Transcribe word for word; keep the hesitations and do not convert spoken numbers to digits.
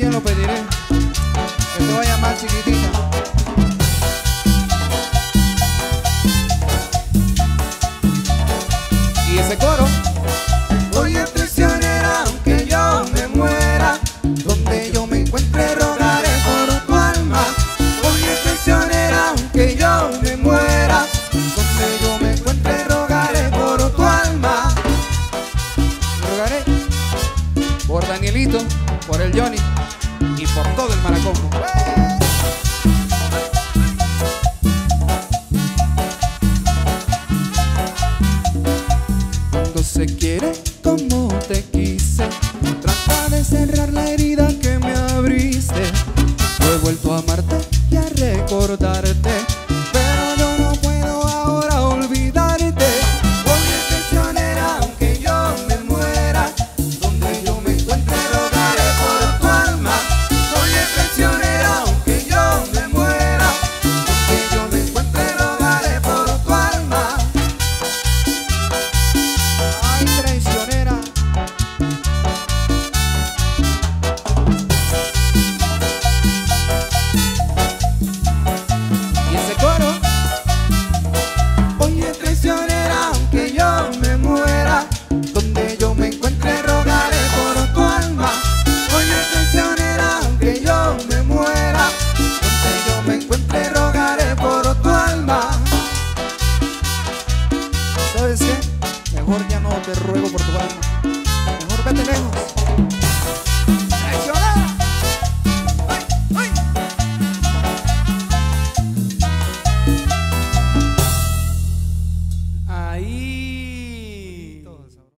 cielo pediré que te vaya mal, chiquitita. Y ese coro. Oye, traicionera, aunque yo me muera, donde yo me encuentre rogaré por tu alma. Oye, traicionera, aunque yo me muera, donde yo me encuentre rogaré por tu alma. Rogaré por Danielito, por el Johnny y por todo el Maracombo.